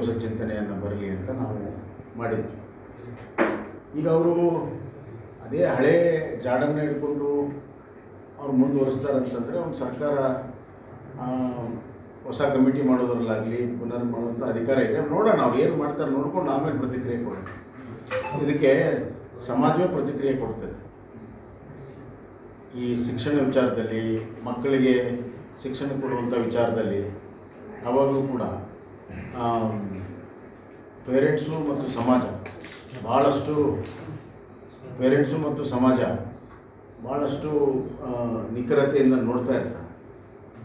ಹೊಸ ಚಿಂತನೆಯನ್ನು ಬರಲಿ ಅಂತ ನಾವು ಮಾಡಿದ್ವಿ. ಈಗ ಅವರು ಅದೇ ಹಳೆ ಜಾಡನ್ನು ಹಿಡ್ಕೊಂಡು ಅವ್ರು ಮುಂದುವರಿಸ್ತಾರೆ ಅಂತಂದರೆ ಅವ್ನು ಸರ್ಕಾರ ಹೊಸ ಕಮಿಟಿ ಮಾಡೋದ್ರಲ್ಲಾಗಲಿ ಪುನರ್ ಮಾಡೋಂಥ ಅಧಿಕಾರ ಇದೆ. ನೋಡೋಣ ಅವ್ರು ಏನು ಮಾಡ್ತಾರೆ ನೋಡ್ಕೊಂಡು ಆಮೇಲೆ ಪ್ರತಿಕ್ರಿಯೆ ಕೊಡ್ತೀವಿ. ಇದಕ್ಕೆ ಸಮಾಜವೇ ಪ್ರತಿಕ್ರಿಯೆ ಕೊಡ್ತದೆ. ಈ ಶಿಕ್ಷಣ ವಿಚಾರದಲ್ಲಿ, ಮಕ್ಕಳಿಗೆ ಶಿಕ್ಷಣ ಕೊಡುವಂಥ ವಿಚಾರದಲ್ಲಿ ಯಾವಾಗಲೂ ಕೂಡ ಪೇರೆಂಟ್ಸು ಮತ್ತು ಸಮಾಜ ಭಾಳಷ್ಟು, ಪೇರೆಂಟ್ಸು ಮತ್ತು ಸಮಾಜ ಭಾಳಷ್ಟು ನಿಖರತೆಯಿಂದ ನೋಡ್ತಾ ಇರ್ತಾರೆ.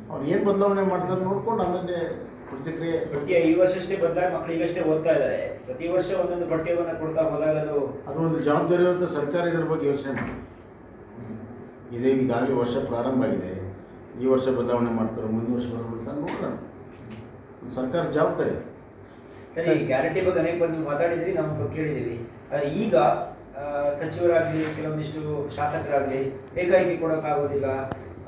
ಅವ್ರು ಏನು ಬದಲಾವಣೆ ಮಾಡ್ತಾರೆ ನೋಡ್ಕೊಂಡು ಆಮೇಲೆ ಪ್ರತಿಕ್ರಿಯೆ. ಪಠ್ಯ ಈ ವರ್ಷಷ್ಟೇ ಬದಲಾಗಿ ಮಕ್ಕಳಿಗಷ್ಟೇ ಓದ್ತಾ ಇದ್ದಾರೆ. ಪ್ರತಿ ವರ್ಷ ಒಂದೊಂದು ಪಠ್ಯವನ್ನು ಕೊಡ್ತಾ ಹೋದಾಗ ಅದು ಒಂದು ಜವಾಬ್ದಾರಿಯಂತ ಸರ್ಕಾರ ಇದರ ಬಗ್ಗೆ ಯೋಚನೆ ಮಾಡಿ ಇದೇ ಈಗಾಗಲೇ ವರ್ಷ ಪ್ರಾರಂಭ ಆಗಿದೆ. ಈ ವರ್ಷ ಬದಲಾವಣೆ ಮಾಡ್ತಾರೆ, ಮುಂದಿನ ವರ್ಷ ಬರಬೇಕು ಅಂತ ನೋಡೋಣ. ಸರ್ಕಾರ ಜವಾಬ್ದಾರಿ. ಸರಿ, ಗ್ಯಾರಂಟಿ ಬಗ್ಗೆ ಅನೇಕ ಬಂದು ಮಾತಾಡಿದ್ರಿ, ನಾವು ಕೇಳಿದ್ದೀವಿ. ಈಗ ಸಚಿವರಾಗಲಿ ಕೆಲವೊಂದಿಷ್ಟು ಶಾಸಕರಾಗಲಿ ಏಕಾಏಕಿ ಕೊಡೋಕ್ಕಾಗೋದಿಲ್ಲ,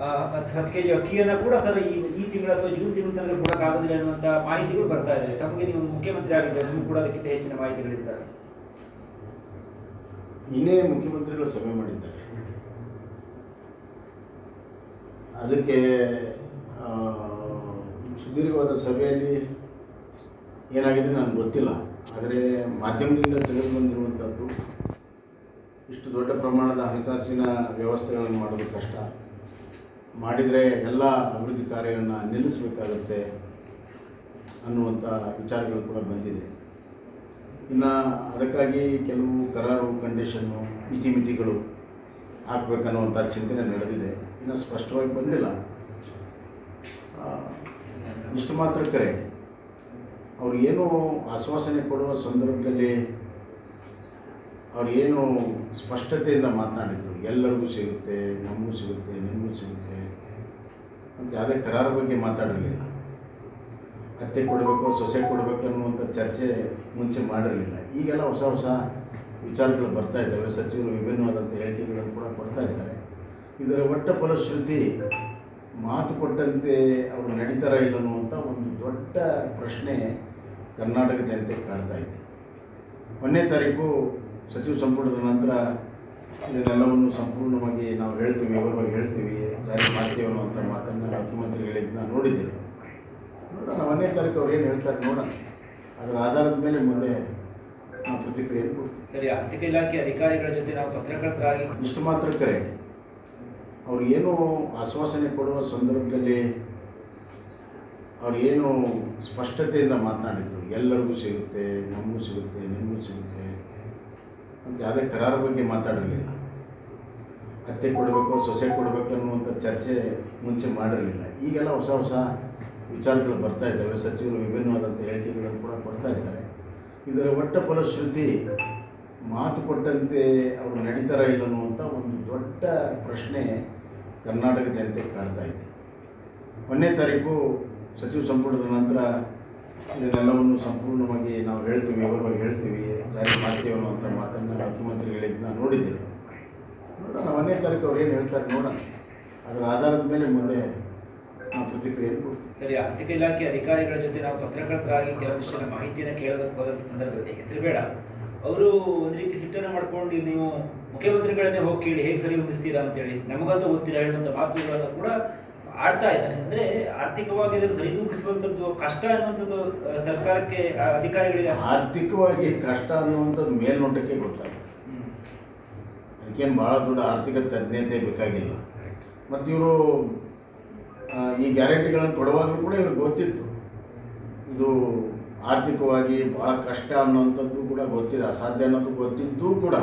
10 kg ಅಕ್ಕಿಯನ್ನು ಕೂಡ ಸರ್ ಈ ತಿಂಗಳ ಅಥವಾ ಜೂನ್ ತಿಂಗಳ ತನಕ ಕೊಡೋಕ್ಕಾಗೋದಿಲ್ಲ ಅನ್ನುವಂಥ ಮಾಹಿತಿಗಳು ಬರ್ತಾ ಇದೆ. ತಮಗೆ ನೀವು ಮುಖ್ಯಮಂತ್ರಿ ಆಗಿದ್ದಾರೆ, ನೀವು ಕೂಡ ಅದಕ್ಕಿಂತ ಹೆಚ್ಚಿನ ಮಾಹಿತಿಗಳಿದ್ದಾರೆ. ನಿನ್ನೆ ಮುಖ್ಯಮಂತ್ರಿಗಳು ಸಭೆ ಮಾಡಿದ್ದಾರೆ. ಅದಕ್ಕೆ ಸುದೀರ್ಘವಾದ ಸಭೆಯಲ್ಲಿ ಏನಾಗಿದೆ ನನಗೆ ಗೊತ್ತಿಲ್ಲ. ಆದರೆ ಮಾಧ್ಯಮದಿಂದ ತಿಳಿದು ಬಂದಿರುವಂಥದ್ದು ಇಷ್ಟು ದೊಡ್ಡ ಪ್ರಮಾಣದ ಹಣಕಾಸಿನ ವ್ಯವಸ್ಥೆಗಳನ್ನು ಮಾಡೋದು ಕಷ್ಟ. ಮಾಡಿದರೆ ಎಲ್ಲ ಅಭಿವೃದ್ಧಿ ಕಾರ್ಯಗಳನ್ನು ನಿಲ್ಲಿಸಬೇಕಾಗುತ್ತೆ ಅನ್ನುವಂಥ ವಿಚಾರಗಳು ಕೂಡ ಬಂದಿದೆ. ಇನ್ನು ಅದಕ್ಕಾಗಿ ಕೆಲವು ಕರಾರು, ಕಂಡೀಷನ್ನು, ಮಿತಿಗಳು ಹಾಕಬೇಕನ್ನುವಂಥ ಚಿಂತನೆ ನಡೆದಿದೆ. ಇನ್ನು ಸ್ಪಷ್ಟವಾಗಿ ಬಂದಿಲ್ಲ. ಇಷ್ಟು ಮಾತ್ರಕ್ಕರೆ ಅವ್ರಿಗೇನು ಆಶ್ವಾಸನೆ ಕೊಡುವ ಸಂದರ್ಭದಲ್ಲಿ ಅವ್ರಿಗೇನು ಸ್ಪಷ್ಟತೆಯಿಂದ ಮಾತನಾಡಿದ್ರು, ಎಲ್ಲರಿಗೂ ಸಿಗುತ್ತೆ, ನಮಗೂ ಸಿಗುತ್ತೆ, ನಿಮಗೂ ಸಿಗುತ್ತೆ ಅಂತ. ಯಾವುದೇ ಕರಾರ ಬಗ್ಗೆ ಮಾತಾಡಿರಲಿಲ್ಲ. ಅತ್ತೆ ಕೊಡಬೇಕು, ಸೊಸೆ ಕೊಡಬೇಕು ಅನ್ನುವಂಥ ಚರ್ಚೆ ಮುಂಚೆ ಮಾಡಿರಲಿಲ್ಲ. ಈಗೆಲ್ಲ ಹೊಸ ಹೊಸ ವಿಚಾರಗಳು ಬರ್ತಾ ಇದ್ದಾವೆ. ಸಚಿವರು ವಿಭಿನ್ನವಾದಂಥ ಹೇಳಿಕೆಗಳನ್ನು ಕೂಡ ಕೊಡ್ತಾ ಇದ್ದಾರೆ. ಇದರ ಒಟ್ಟ ಫಲಶ್ರುತಿ ಮಾತು ಕೊಟ್ಟಂತೆ ಅವರು ನಡೀತಾರ ಇಲ್ಲ ಅನ್ನುವಂಥ ಒಂದು ದೊಡ್ಡ ಪ್ರಶ್ನೆ ಕರ್ನಾಟಕ ಜನತೆ ಕಾಡ್ತಾ ಇದೆ. 1ನೇ ತಾರೀಕು ಸಚಿವ ಸಂಪುಟದ ನಂತರ ಇದನ್ನೆಲ್ಲವನ್ನು ಸಂಪೂರ್ಣವಾಗಿ ನಾವು ಹೇಳ್ತೀವಿ, ವಿವರವಾಗಿ ಹೇಳ್ತೀವಿ, ಜಾರಿ ಮಾಡ್ತೀವಿ ಅನ್ನೋಂಥ ಮಾತನ್ನು ಮುಖ್ಯಮಂತ್ರಿಗಳಿಂದ ನೋಡಿದ್ದೇವೆ. ನೋಡೋಣ 1ನೇ ತಾರೀಕು ಅವ್ರು ಏನು ಹೇಳ್ತಾರೆ ನೋಡೋಣ. ಅದರ ಆಧಾರದ ಮೇಲೆ ಮುಂದೆ ನಾವು ಪ್ರತಿಕ್ರಿಯೆ ಕೊಡ್ತೀವಿ. ಸರಿ, ಆರ್ಥಿಕ ಇಲಾಖೆ ಅಧಿಕಾರಿಗಳ ಜೊತೆ ನಾವು ಪತ್ರಕರ್ತರಾಗಿ ಇಷ್ಟು ಮಾತ್ರಕ್ಕರೆ ಅವ್ರಿಗೇನು ಆಶ್ವಾಸನೆ ಕೊಡುವ ಸಂದರ್ಭದಲ್ಲಿ ಅವ್ರಿಗೇನು ಸ್ಪಷ್ಟತೆಯಿಂದ ಮಾತನಾಡಿದ್ರು, ಎಲ್ಲರಿಗೂ ಸಿಗುತ್ತೆ, ನಮಗೂ ಸಿಗುತ್ತೆ, ನಿಮಗೂ ಸಿಗುತ್ತೆ ಅಂತ. ಯಾವುದೇ ಕರಾರ ಬಗ್ಗೆ ಮಾತಾಡಿರಲಿಲ್ಲ. ಅತ್ತೆ ಕೊಡಬೇಕು, ಸೊಸೆ ಕೊಡಬೇಕು ಅನ್ನುವಂಥ ಚರ್ಚೆ ಮುಂಚೆ ಮಾಡಿರಲಿಲ್ಲ. ಈಗೆಲ್ಲ ಹೊಸ ಹೊಸ ವಿಚಾರಗಳು ಬರ್ತಾ ಇದ್ದಾವೆ. ಸಚಿವರು ವಿಭಿನ್ನವಾದಂಥ ಹೇಳಿಕೆಗಳನ್ನು ಕೂಡ ಕೊಡ್ತಾ ಇದ್ದಾರೆ. ಇದರ ಒಟ್ಟ ಫಲಶ್ರುತಿ ಮಾತು ಕೊಟ್ಟಂತೆ ಅವರು ನಡೀತಾರ ಇಲ್ಲ ಅನ್ನುವಂಥ ಒಂದು ದೊಡ್ಡ ಪ್ರಶ್ನೆ ಕರ್ನಾಟಕ ಜನತೆ ಕಾಡ್ತಾ ಇದೆ. 1ನೇ ತಾರೀಕು ಸಚಿವ ಸಂಪುಟದ ನಂತರ ಇದನ್ನೆಲ್ಲವನ್ನು ಸಂಪೂರ್ಣವಾಗಿ ನಾವು ಹೇಳ್ತೀವಿ, ವಿವರವಾಗಿ ಹೇಳ್ತೀವಿ, ಜಾರಿ ಮಾಡ್ತೀವಿ ಅನ್ನೋಂಥ ಮಾತನ್ನು ಮುಖ್ಯಮಂತ್ರಿಗಳಿಂದ ನೋಡಿದ್ದೇವೆ. ನೋಡೋಣ 1ನೇ ತಾರೀಕು ಅವ್ರು ಏನು ಹೇಳ್ತಾರೆ ನೋಡೋಣ. ಅದರ ಆಧಾರದ ಮೇಲೆ ಮುಂದೆ ನಾವು ಪ್ರತಿಕ್ರಿಯೆ ಕೊಡ್ತೀವಿ. ಸರಿ, ಆರ್ಥಿಕ ಇಲಾಖೆ ಅಧಿಕಾರಿಗಳ ಜೊತೆ ನಾವು ಪತ್ರಕರ್ತರಾಗಿ ಕೆಲವೊಂದಿಷ್ಟು ಜನ ಮಾಹಿತಿಯನ್ನು ಕೇಳೋದಕ್ಕೆ ಹೋದಂಥ ಸಂದರ್ಭದಲ್ಲಿ ಹೆಸರು ಬೇಡ, ಅವರು ಒಂದು ರೀತಿ ಸಿಟ್ಟನ್ನು ಮಾಡ್ಕೊಂಡು ನೀವು ಮುಖ್ಯಮಂತ್ರಿಗಳನ್ನೇ ಹೋಗಿ ಕೇಳಿ ಹೇಗೆ ಸರಿ ಹೊಂದಿಸ್ತೀರಾ ಅಂತೇಳಿ ನಮಗಂತೂ ಗೊತ್ತಿಲ್ಲ ಹೇಳುವಂಥ ಮಾತುಗಳನ್ನು ಕೂಡ ಆಡ್ತಾ ಇದ್ದಾರೆ. ಅಂದರೆ ಆರ್ಥಿಕವಾಗಿ ಇದನ್ನು ಸರಿದೂಗಿಸುವಂಥದ್ದು ಕಷ್ಟ ಅನ್ನುವಂಥದ್ದು ಸರ್ಕಾರಕ್ಕೆ, ಅಧಿಕಾರಿಗಳಿಗೆ ಆರ್ಥಿಕವಾಗಿ ಕಷ್ಟ ಅನ್ನುವಂಥದ್ದು ಮೇಲ್ನೋಟಕ್ಕೆ ಗೊತ್ತಾಗುತ್ತೆ. ಅದಕ್ಕೇನು ಭಾಳ ದೊಡ್ಡ ಆರ್ಥಿಕ ತಜ್ಞತೆ ಬೇಕಾಗಿಲ್ಲ. ಮತ್ತು ಇವರು ಈ ಗ್ಯಾರಂಟಿಗಳನ್ನು ಕೊಡುವಾಗಲೂ ಕೂಡ ಇವ್ರಿಗೆ ಗೊತ್ತಿತ್ತು ಇದು ಆರ್ಥಿಕವಾಗಿ ಭಾಳ ಕಷ್ಟ ಅನ್ನೋಂಥದ್ದು ಕೂಡ ಗೊತ್ತಿದೆ, ಅಸಾಧ್ಯ ಅನ್ನೋದು ಗೊತ್ತಿದ್ದೂ ಕೂಡ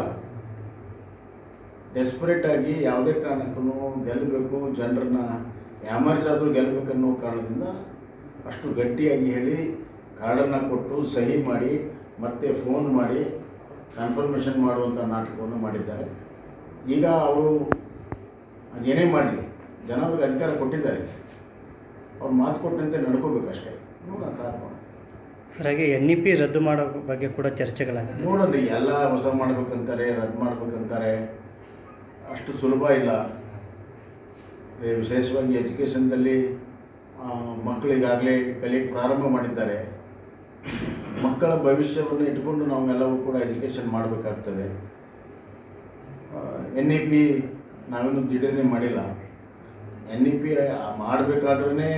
ಡೆಸ್ಪರೇಟಾಗಿ ಯಾವುದೇ ಕಾರಣಕ್ಕೂ ಗೆಲ್ಲಬೇಕು, ಜನರನ್ನ ಯಾಮರಿಸಾದರೂ ಗೆಲ್ಲಬೇಕನ್ನೋ ಕಾರಣದಿಂದ ಅಷ್ಟು ಗಟ್ಟಿಯಾಗಿ ಹೇಳಿ ಕಾರ್ಡನ್ನು ಕೊಟ್ಟು ಸಹಿ ಮಾಡಿ ಮತ್ತೆ ಫೋನ್ ಮಾಡಿ ಕನ್ಫರ್ಮೇಷನ್ ಮಾಡುವಂಥ ನಾಟಕವನ್ನು ಮಾಡಿದ್ದಾರೆ. ಈಗ ಅವರು ಅದೇನೇ ಮಾಡಲಿ, ಜನ ಅವ್ರಿಗೆ ಅಧಿಕಾರ ಕೊಟ್ಟಿದ್ದಾರೆ, ಅವ್ರು ಮಾತು ಕೊಟ್ಟಂತೆ ನಡ್ಕೋಬೇಕಷ್ಟೇ. ನೋಡೋಣ ಕಾರಣ. ಸರ್, ಹಾಗೆ NEP ರದ್ದು ಮಾಡೋ ಬಗ್ಗೆ ಕೂಡ ಚರ್ಚೆಗಳಾಗಿದೆ. ನೋಡೋಣ, ಎಲ್ಲ ಹೊಸ ಮಾಡಬೇಕಂತಾರೆ, ರದ್ದು ಮಾಡಬೇಕಂತಾರೆ, ಅಷ್ಟು ಸುಲಭ ಇಲ್ಲ. ವಿಶೇಷವಾಗಿ ಎಜುಕೇಷನ್ದಲ್ಲಿ ಮಕ್ಕಳಿಗಾಗಲೇ ಕಲಿಯಕ್ಕೆ ಪ್ರಾರಂಭ ಮಾಡಿದ್ದಾರೆ. ಮಕ್ಕಳ ಭವಿಷ್ಯವನ್ನು ಇಟ್ಟುಕೊಂಡು ನಾವೆಲ್ಲವೂ ಕೂಡ ಎಜುಕೇಶನ್ ಮಾಡಬೇಕಾಗುತ್ತದೆ। ಎನ್ಇಪಿ ನಾವೇನು ದಿಢೀರನೆ ಮಾಡಿಲ್ಲ। ಎನ್ಇಪಿ ಮಾಡಬೇಕಾದ್ರೇ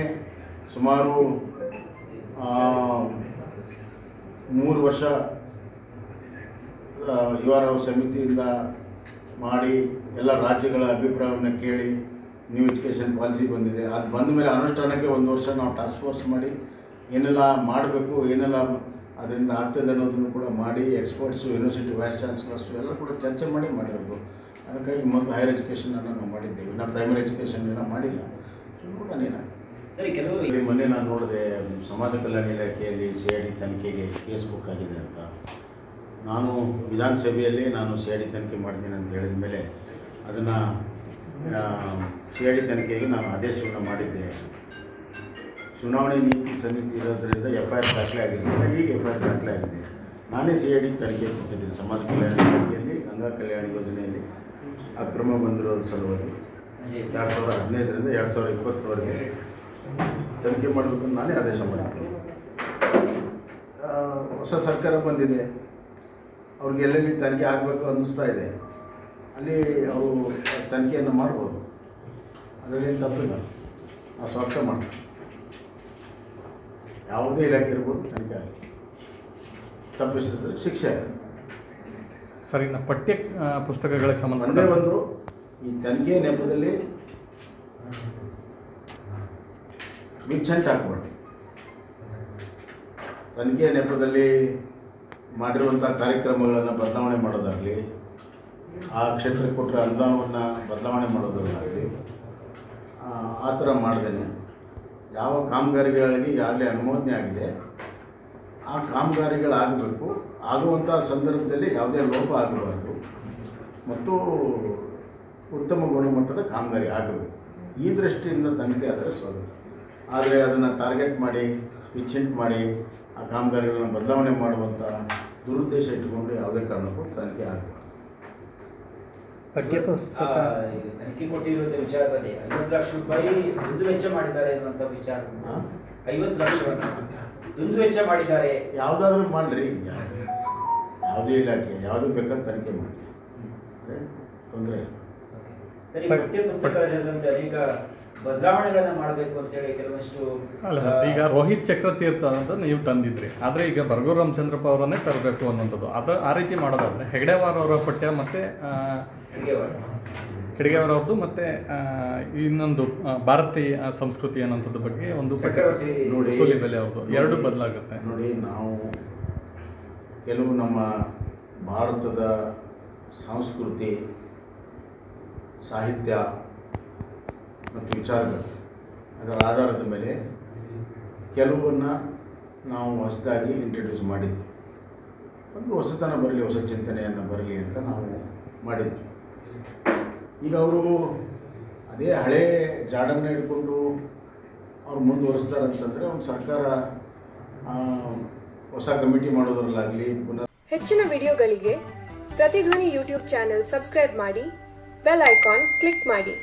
ಸುಮಾರು 3 ವರ್ಷ ಯುವರಾವ್ ಸಮಿತಿಯಿಂದ ಮಾಡಿ ಎಲ್ಲ ರಾಜ್ಯಗಳ ಅಭಿಪ್ರಾಯವನ್ನು ಕೇಳಿ ನ್ಯೂ ಎಜುಕೇಶನ್ ಪಾಲಿಸಿ ಬಂದಿದೆ। ಅದು ಬಂದ ಮೇಲೆ ಅನುಷ್ಠಾನಕ್ಕೆ 1 ವರ್ಷ ನಾವು ಟಾಸ್ಕ್ ಫೋರ್ಸ್ ಮಾಡಿ ಏನೆಲ್ಲ ಮಾಡಬೇಕು ಏನೆಲ್ಲ ಅದರಿಂದ ಆಗ್ತದೆ ಅನ್ನೋದನ್ನು ಕೂಡ ಮಾಡಿ ಎಕ್ಸ್ಪರ್ಟ್ಸು ಯೂನಿವರ್ಸಿಟಿ ವೈಸ್ ಚಾನ್ಸಲರ್ಸು ಎಲ್ಲ ಕೂಡ ಚರ್ಚೆ ಮಾಡಿರೋದು। ಅದಕ್ಕಾಗಿ ಮೊದಲು ಹೈಯರ್ ಎಜುಕೇಷನನ್ನು ನಾವು ಮಾಡಿದ್ದೇವೆ, ನಾವು ಪ್ರೈಮರಿ ಎಜುಕೇಷನನ್ನು ಮಾಡಿಲ್ಲ। ಸರಿ, ಮೊನ್ನೆ ನಾನು ನೋಡಿದೆ ಸಮಾಜ ಕಲ್ಯಾಣ ಇಲಾಖೆಯಲ್ಲಿ CID ತನಿಖೆಗೆ ಕೇಸ್ ಬುಕ್ ಆಗಿದೆ ಅಂತ। ನಾನು ವಿಧಾನಸಭೆಯಲ್ಲಿ ನಾನು CID ತನಿಖೆ ಮಾಡ್ತೀನಿ ಅಂತ ಹೇಳಿದ ಮೇಲೆ ಅದನ್ನು CID ತನಿಖೆಗೆ ನಾನು ಆದೇಶವನ್ನು ಮಾಡಿದ್ದೆ। ಚುನಾವಣೆ ನೀತಿ ಸಮಿತಿ ಇರೋದರಿಂದ FIR ದಾಖಲೆ ಆಗಿರಲಿಲ್ಲ, ಈಗ FIR ದಾಖಲೆ ಆಗಿದೆ। ನಾನೇ CID ತನಿಖೆ ಕೊಟ್ಟಿದ್ದೀನಿ ಸಮಾಜ ಕಲ್ಯಾಣ ಇಲಾಖೆಯಲ್ಲಿ ಗಂಗಾ ಕಲ್ಯಾಣ ಯೋಜನೆಯಲ್ಲಿ ಅಕ್ರಮ ಬಂದಿರೋದ್ರ ಸಲುವಾಗಿ 2015ರಿಂದ 2020 ತನಿಖೆ ಮಾಡಬೇಕು ನಾನೇ ಆದೇಶ ಮಾಡಿದ್ದೀನಿ। ಹೊಸ ಸರ್ಕಾರ ಬಂದಿದೆ, ಅವ್ರಿಗೆ ಎಲ್ಲೆಲ್ಲಿ ತನಿಖೆ ಆಗಬೇಕು ಅನ್ನಿಸ್ತಾ ಇದೆ ಅಲ್ಲಿ ಅವರು ತನಿಖೆಯನ್ನು ಮಾಡ್ಬೋದು, ಅದರಲ್ಲೇನು ತಪ್ಪಿಲ್ಲ। ನಾವು ಸ್ವಾಗತ ಮಾಡ್ತೀವಿ, ಯಾವುದೇ ಇಲಾಖೆ ಇರ್ಬೋದು ತನಿಖೆ ಆಗುತ್ತೆ, ತಪ್ಪಿಸಿದ್ರೆ ಶಿಕ್ಷೆ ಆಗುತ್ತೆ। ಸರಿ, ನಾ ಪಠ್ಯ ಪುಸ್ತಕಗಳಿಗೆ ಸಂಬಂಧ ಒಂದು ಈ ತನಿಖೆ ನೆಪದಲ್ಲಿ ಮಿಂಚಂಟ್ ಹಾಕ್ಬಾರ್ದು, ತನಿಖೆ ನೆಪದಲ್ಲಿ ಮಾಡಿರುವಂಥ ಕಾರ್ಯಕ್ರಮಗಳನ್ನು ಬದಲಾವಣೆ ಮಾಡೋದಾಗಲಿ, ಆ ಕ್ಷೇತ್ರಕ್ಕೆ ಕೊಟ್ಟರೆ ಅನುದಾನವನ್ನು ಬದಲಾವಣೆ ಮಾಡೋದಲ್ಲಾಗಲಿ ಆ ಥರ ಮಾಡ್ದೇನೆ ಯಾವ ಕಾಮಗಾರಿಗಳಿಗೆ ಈಗಾಗಲೇ ಅನುಮೋದನೆ ಆಗಿದೆ ಆ ಕಾಮಗಾರಿಗಳಾಗಬೇಕು, ಆಗುವಂಥ ಸಂದರ್ಭದಲ್ಲಿ ಯಾವುದೇ ಲೋಪ ಆಗಬಾರ್ದು ಮತ್ತು ಉತ್ತಮ ಗುಣಮಟ್ಟದ ಕಾಮಗಾರಿ ಆಗಬೇಕು, ಈ ದೃಷ್ಟಿಯಿಂದ ತನಿಖೆ ಆದರೆ ಸ್ವಾಗತ। ಆದರೆ ಅದನ್ನು ಟಾರ್ಗೆಟ್ ಮಾಡಿ ಪಿಚ್ಚಿಂಟ್ ಮಾಡಿ ಆ ಕಾಮಗಾರಿಗಳನ್ನು ಬದಲಾವಣೆ ಮಾಡುವಂಥ ದುರುದ್ದೇಶ ಇಟ್ಟುಕೊಂಡು ಯಾವುದೇ ಕಾರಣಕ್ಕೂ ತನಿಖೆ ಆಗಬಾರ್ದು। ಪಠ್ಯಪುಸ್ತಕ ತನಿಖೆ ಕೊಟ್ಟಿರುವಂಥ ವಿಚಾರದಲ್ಲಿ 50 ಲಕ್ಷ ರೂಪಾಯಿ ದುಂದುವೆಚ್ಚ ಮಾಡಿದ್ದಾರೆ ಅನ್ನುವಂಥ ವಿಚಾರ, 50 ಲಕ್ಷ ದುಂದುವೆಚ್ಚ ಮಾಡಿದ್ದಾರೆ। ಯಾವುದಾದ್ರೂ ಮಾಡಿರಿ, ಯಾವುದೇ ಇಲಾಖೆ ಯಾವುದು ಬೇಕಾದ್ರೂ ತನಿಖೆ ಮಾಡಿ, ತೊಂದರೆ ಇಲ್ಲ। ಪಠ್ಯಪುಸ್ತಕದಲ್ಲಿ ಅನೇಕ ಬದಲಾವಣೆಗಳನ್ನು ಮಾಡಬೇಕು ಅಂತೇಳಿ ಕೆಲವಷ್ಟು ಅಲ್ಲ ಸರ್, ಈಗ ರೋಹಿತ್ ಚಕ್ರತೀರ್ಥ ಅಂತ ನೀವು ತಂದಿದ್ರಿ, ಆದರೆ ಈಗ ಬರಗೂರು ರಾಮಚಂದ್ರಪ್ಪ ಅವರನ್ನೇ ತರಬೇಕು ಅನ್ನೋಂಥದ್ದು, ಅದು ಆ ರೀತಿ ಮಾಡೋದಾದರೆ ಹೆಗಡೆವಾರ್ ಅವರ ಪಠ್ಯ ಮತ್ತು ಹೆಗಡೆವಾರ್ ಅವ್ರದ್ದು ಮತ್ತು ಇನ್ನೊಂದು ಭಾರತೀಯ ಸಂಸ್ಕೃತಿ ಅನ್ನೋಂಥದ್ದು ಬಗ್ಗೆ ಒಂದು ಪಠ್ಯ ನೋಡಿ ಸೋಲಿಬೆಲೆ ಅವ್ರದ್ದು ಎರಡು ಬದಲಾಗುತ್ತೆ ನೋಡಿ। ನಾವು ಕೆಲವು ನಮ್ಮ ಭಾರತದ ಸಂಸ್ಕೃತಿ ಸಾಹಿತ್ಯ ಮತ್ತು ವಿಚಾರಗಳು ಅದರ ಆಧಾರದ ಮೇಲೆ ಕೆಲವನ್ನು ನಾವು ಹೊಸದಾಗಿ ಇಂಟ್ರಡ್ಯೂಸ್ ಮಾಡಿದ್ವಿ, ಒಂದು ಹೊಸತನ ಬರಲಿ ಹೊಸ ಚಿಂತನೆಯನ್ನು ಬರಲಿ ಅಂತ ನಾವು ಮಾಡಿದ್ವಿ। ಈಗ ಅವರು ಅದೇ ಹಳೇ ಜಾಡನ್ನು ಹಿಡ್ಕೊಂಡು ಅವ್ರು ಮುಂದುವರಿಸ್ತಾರೆ ಅಂತಂದರೆ ಒಂದು ಸರ್ಕಾರ ಹೊಸ ಕಮಿಟಿ ಮಾಡೋದ್ರಲ್ಲಾಗಲಿ ಪುನರ್। ಹೆಚ್ಚಿನ ವಿಡಿಯೋಗಳಿಗೆ ಪ್ರತಿಧ್ವನಿ YouTube ಚಾನೆಲ್ ಸಬ್ಸ್ಕ್ರೈಬ್ ಮಾಡಿ, ಬೆಲ್ ಐಕಾನ್ ಕ್ಲಿಕ್ ಮಾಡಿ।